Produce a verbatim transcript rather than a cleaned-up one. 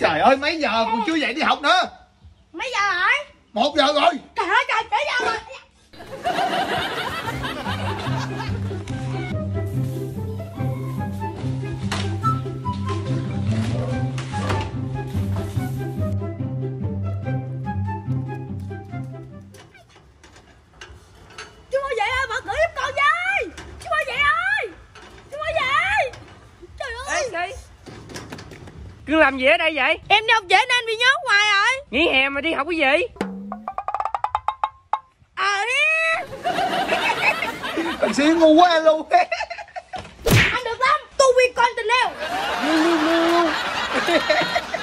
Trời ơi, mấy giờ còn chưa dậy đi học nữa? Mấy giờ rồi? Một giờ rồi. Trời ơi, trời, tới giờ rồi. Cưng làm gì ở đây vậy? Em đi học trễ nên bị nhốt hoài rồi. Nghỉ hè mà đi học cái gì? Ờ hé. Thằng xíu ngu quá anh luôn. Anh được lắm, tu vi con tình yêu.